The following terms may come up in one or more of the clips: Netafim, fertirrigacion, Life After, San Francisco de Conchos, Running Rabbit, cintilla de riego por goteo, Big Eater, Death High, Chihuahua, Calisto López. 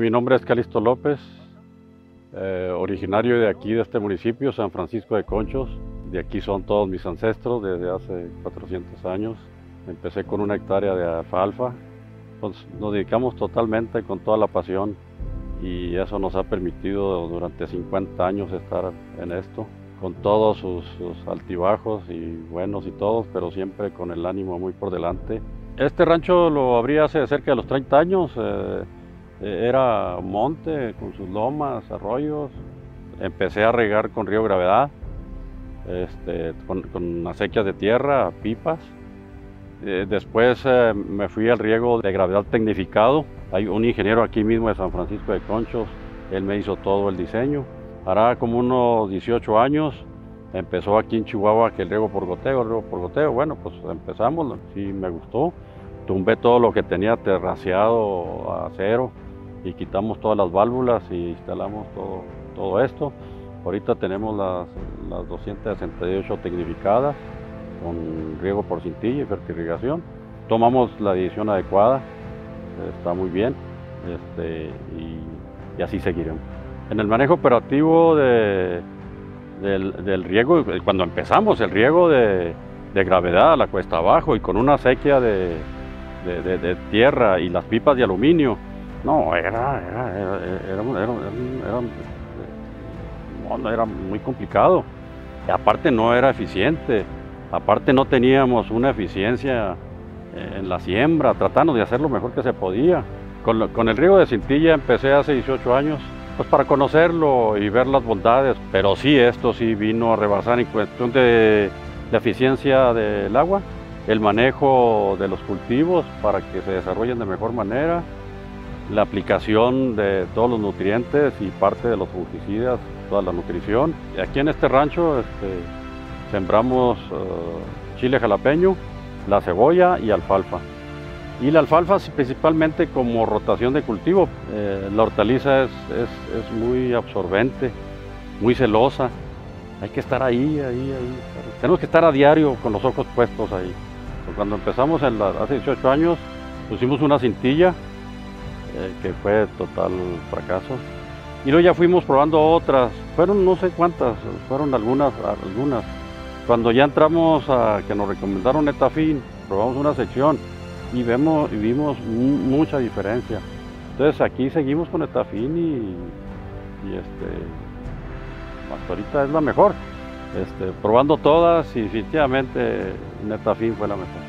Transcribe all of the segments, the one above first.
Mi nombre es Calisto López, originario de aquí, de este municipio, San Francisco de Conchos. De aquí son todos mis ancestros desde hace 400 años. Empecé con una hectárea de alfalfa. Nos dedicamos totalmente con toda la pasión y eso nos ha permitido durante 50 años estar en esto, con todos sus altibajos y buenos y todos, pero siempre con el ánimo muy por delante. Este rancho lo abrí hace cerca de los 30 años, era monte con sus lomas, arroyos. Empecé a regar con río gravedad, con acequias de tierra, pipas. Después me fui al riego de gravedad tecnificado. Hay un ingeniero aquí mismo de San Francisco de Conchos, él me hizo todo el diseño. Hará como unos 18 años empezó aquí en Chihuahua que el riego por goteo. Bueno, pues empezamos, sí me gustó. Tumbé todo lo que tenía terraceado a cero y quitamos todas las válvulas y instalamos todo esto. Ahorita tenemos las 268 tecnificadas con riego por cintilla y fertirrigación. Tomamos la decisión adecuada, está muy bien, y así seguiremos. En el manejo operativo del riego, cuando empezamos el riego de gravedad a la cuesta abajo y con una acequia de tierra y las pipas de aluminio, no, era muy complicado. Y aparte no era eficiente. Aparte no teníamos una eficiencia en la siembra, tratando de hacer lo mejor que se podía. Con el riego de cintilla empecé hace 18 años, pues para conocerlo y ver las bondades, pero sí, esto sí vino a rebasar en cuestión de la eficiencia del agua, el manejo de los cultivos para que se desarrollen de mejor manera, la aplicación de todos los nutrientes y parte de los fungicidas, toda la nutrición. Y aquí en este rancho, sembramos chile jalapeño, la cebolla y alfalfa. Y la alfalfa principalmente como rotación de cultivo. La hortaliza es muy absorbente, muy celosa. Hay que estar ahí. Tenemos que estar a diario con los ojos puestos ahí. Cuando empezamos hace 18 años, pusimos una cintilla, que fue total fracaso. Y luego ya fuimos probando otras. Fueron no sé cuántas, fueron algunas. Cuando ya entramos a que nos recomendaron Netafim, probamos una sección y vimos mucha diferencia. Entonces aquí seguimos con Netafim hasta ahorita es la mejor. Probando todas y definitivamente Netafim fue la mejor.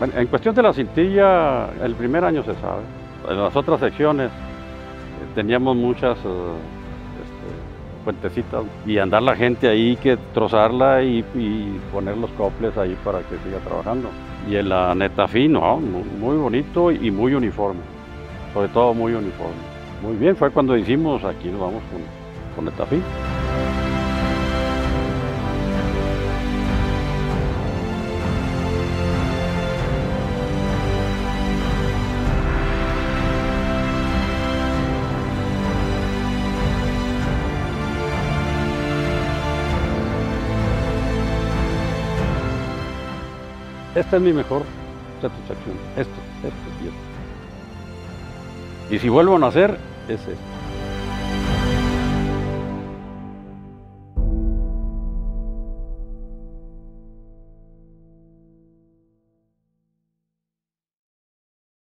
Bueno, en cuestión de la cintilla, el primer año se sabe. En las otras secciones teníamos muchas puentecitas y andar la gente ahí, que trozarla y poner los coples ahí para que siga trabajando. Y en la Netafim, ¿no? Muy bonito y muy uniforme, sobre todo muy uniforme. Muy bien, fue cuando hicimos aquí, nos vamos con Netafim. Esta es mi mejor satisfacción, esto y esto. Y si vuelvo a nacer, es esto.